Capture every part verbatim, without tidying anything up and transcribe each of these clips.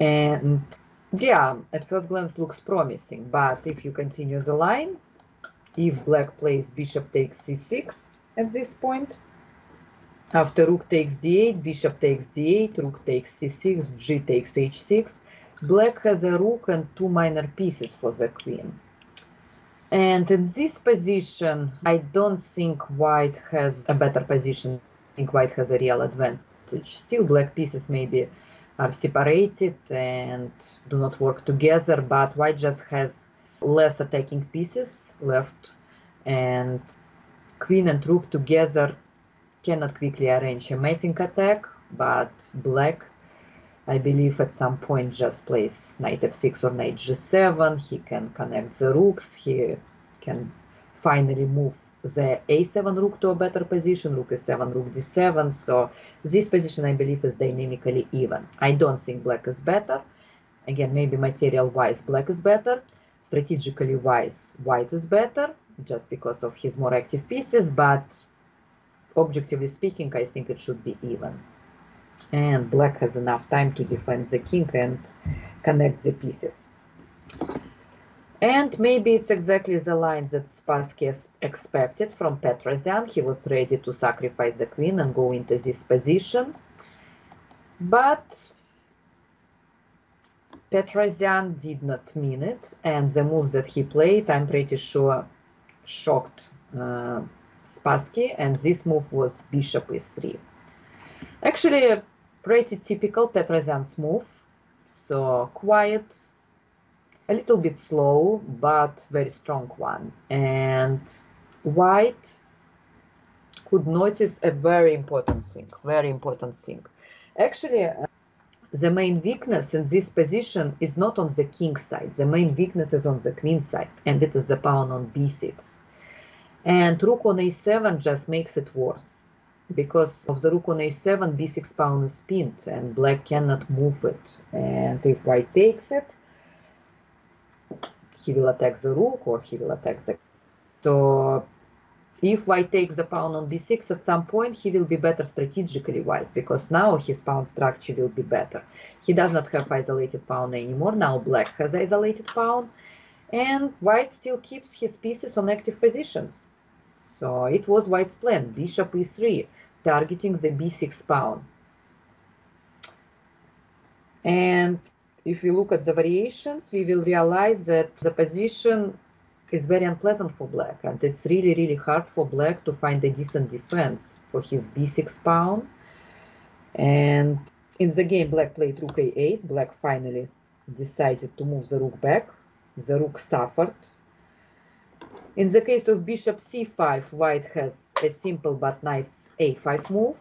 And yeah, at first glance looks promising, but if you continue the line, if black plays bishop takes c six at this point, after rook takes d eight, bishop takes d eight, rook takes c six, g takes h six, black has a rook and two minor pieces for the queen. And in this position, I don't think white has a better position. I think white has a real advantage. Still, black pieces maybe are separated and do not work together, but white just has less attacking pieces left, and queen and rook together cannot quickly arrange a mating attack, but black, I believe, at some point just plays knight f six or knight g seven. He can connect the rooks. He can finally move the a seven rook to a better position, rook a seven, rook d seven. So this position, I believe, is dynamically even. I don't think black is better. Again, maybe material-wise black is better. Strategically-wise white is better, just because of his more active pieces. But objectively speaking, I think it should be even. And black has enough time to defend the king and connect the pieces. And maybe it's exactly the line that Spassky expected from Petrosian. He was ready to sacrifice the queen and go into this position. But Petrosian did not mean it. And the moves that he played, I'm pretty sure, shocked uh, Spassky. And this move was bishop e three. Actually, a pretty typical Petrosian's move, so quiet, a little bit slow, but very strong one. And white could notice a very important thing, very important thing. Actually, uh, the main weakness in this position is not on the king's side, the main weakness is on the queen's side, and it is the pawn on b six. And rook on a seven just makes it worse. Because of the rook on a seven, b six pawn is pinned, and black cannot move it. And if white takes it, he will attack the rook, or he will attack the... So, if white takes the pawn on b six, at some point he will be better strategically wise, because now his pawn structure will be better. He does not have isolated pawn anymore, now black has isolated pawn, and white still keeps his pieces on active positions. So it was white's plan, bishop e three, targeting the b six pawn. And if we look at the variations, we will realize that the position is very unpleasant for black, and it's really, really hard for black to find a decent defense for his b six pawn. And in the game, black played rook a eight. Black finally decided to move the rook back. The rook suffered. In the case of bishop c five, white has a simple but nice a five move.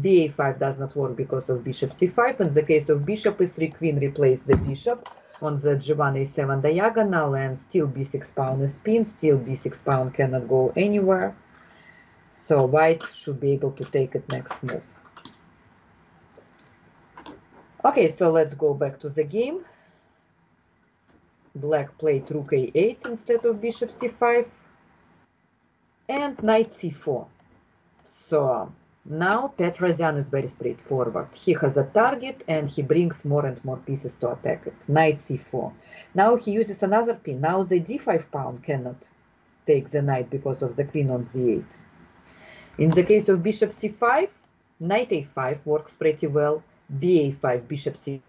b a five does not work because of bishop c five. In the case of bishop e three, queen replaces the bishop on the g one a seven diagonal, and still b six pawn is pinned, still b six pawn cannot go anywhere. So white should be able to take it next move. Okay, so let's go back to the game. Black played rook a eight instead of bishop c five and knight c four. So now Petrosian is very straightforward. He has a target and he brings more and more pieces to attack it. Knight c four. Now he uses another pin. Now the d five pawn cannot take the knight because of the queen on d eight. In the case of bishop c five, knight a five works pretty well. b a five, bishop c five.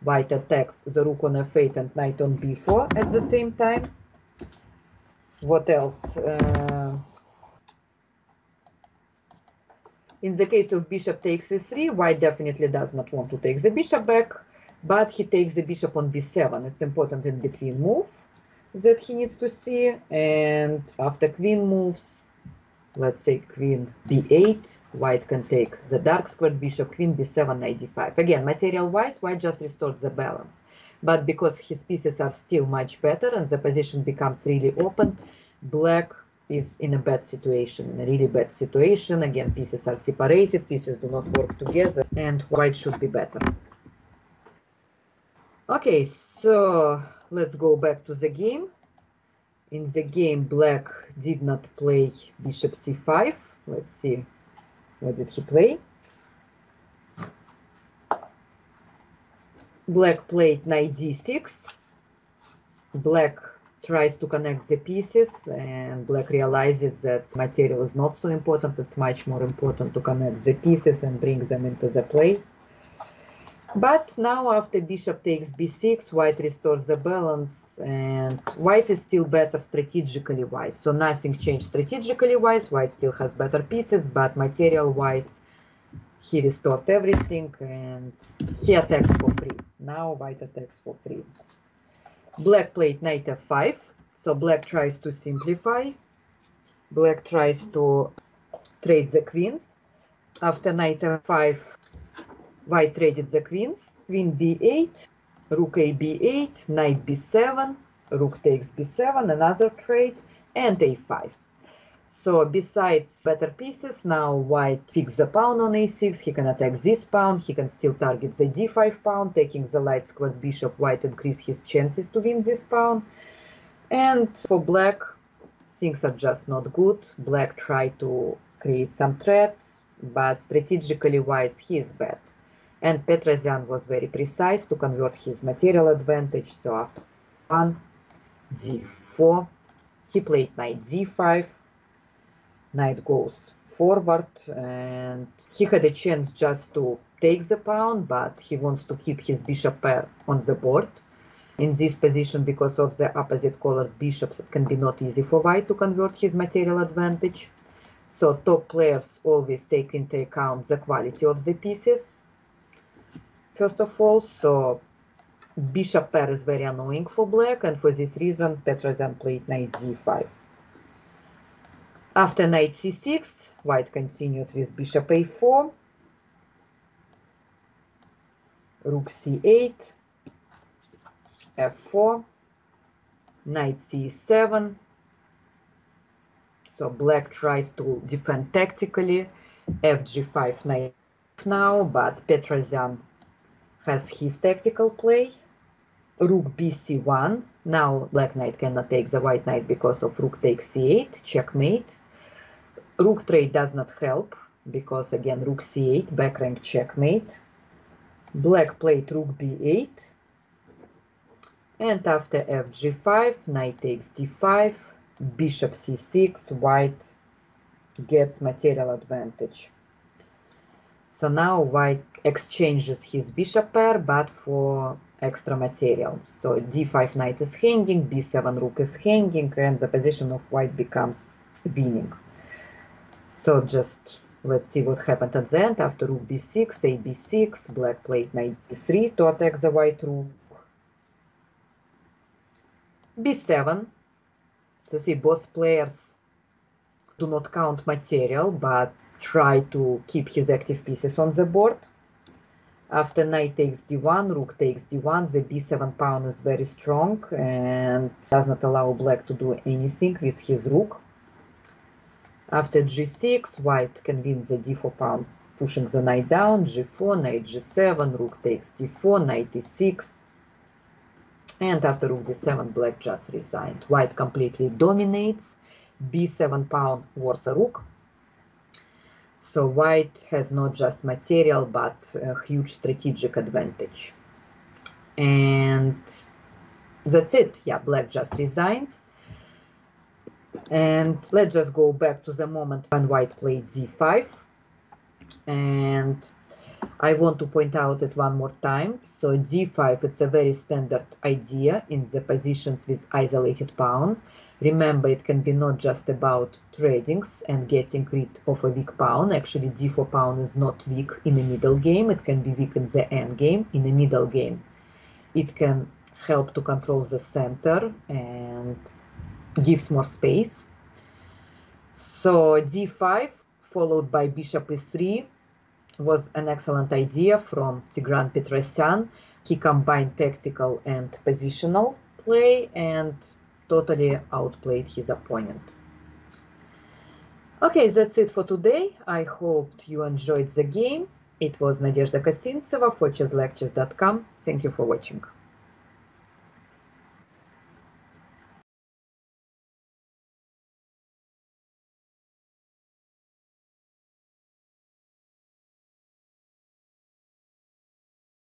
White attacks the rook on f eight and knight on b four at the same time. What else? Uh, in the case of bishop takes e three, white definitely does not want to take the bishop back, but he takes the bishop on b seven. It's important in between move that he needs to see. And after queen moves, let's say queen b eight, white can take the dark squared bishop, queen b seven, knight d five. Again, material-wise, white just restored the balance. But because his pieces are still much better and the position becomes really open, black is in a bad situation, in a really bad situation. Again, pieces are separated, pieces do not work together, and white should be better. Okay, so let's go back to the game. In the game, black did not play bishop c five. Let's see, what did he play? Black played knight d six. Black tries to connect the pieces, and Black realizes that material is not so important. It's much more important to connect the pieces and bring them into the play. But now, after bishop takes b six, White restores the balance, and White is still better strategically wise. So nothing changed strategically wise. White still has better pieces, but material wise, he restored everything, and he attacks for free. Now White attacks for free. Black played knight f five, so Black tries to simplify. Black tries to trade the queens. After knight f five, White traded the queens. Queen b eight, rook a b eight, knight b seven, rook takes b seven, another trade, and a five. So besides better pieces, now White picks the pawn on a six. He can attack this pawn. He can still target the d five pawn, taking the light squared bishop. White increases his chances to win this pawn. And for Black, things are just not good. Black tried to create some threats, but strategically wise, he is bad. And Petrosian was very precise to convert his material advantage. So after one, d four, he played knight d five. Knight goes forward, and he had a chance just to take the pawn, but he wants to keep his bishop pair on the board. In this position, because of the opposite colored bishops, it can be not easy for White to convert his material advantage. So top players always take into account the quality of the pieces, first of all. So bishop pair is very annoying for Black, and for this reason Petrosian played knight d five. After knight c six, White continued with bishop a four, rook c eight, f four, knight c seven. So Black tries to defend tactically, f g five, knight now, but Petrosian has his tactical play. Rook b c one. Now Black knight cannot take the White knight because of rook takes c eight, checkmate. Rook trade does not help because, again, rook c eight, back rank checkmate. Black played rook b eight. And after f g five, knight takes d five, bishop c six, White gets material advantage. So now White exchanges his bishop pair, but for extra material. So d five, knight is hanging, b seven, rook is hanging, and the position of White becomes winning. So just let's see what happened at the end. After rook b six, a b six, Black played knight b three to attack the white rook. b seven. So see, both players do not count material, but try to keep his active pieces on the board. After knight takes d one, rook takes d one, the b seven pawn is very strong and does not allow Black to do anything with his rook. After g six, White can win the d four pawn, pushing the knight down, g four, knight g seven, rook takes d four, knight e six. And after rook d seven, Black just resigned. White completely dominates, b seven pawn wars a rook. So White has not just material, but a huge strategic advantage. And that's it. Yeah, Black just resigned. And let's just go back to the moment when White played d five. And I want to point out it one more time. So d five, it's a very standard idea in the positions with isolated pawn. Remember, it can be not just about tradings and getting rid of a weak pawn. Actually, d four pawn is not weak in a middle game. It can be weak in the endgame. In a middle game, it can help to control the center and gives more space. So d five followed by bishop e three was an excellent idea from Tigran Petrosian. He combined tactical and positional play and totally outplayed his opponent. Okay, that's it for today. I hoped you enjoyed the game. It was Nadezhda Kosintseva for chess lectures dot com. Thank you for watching.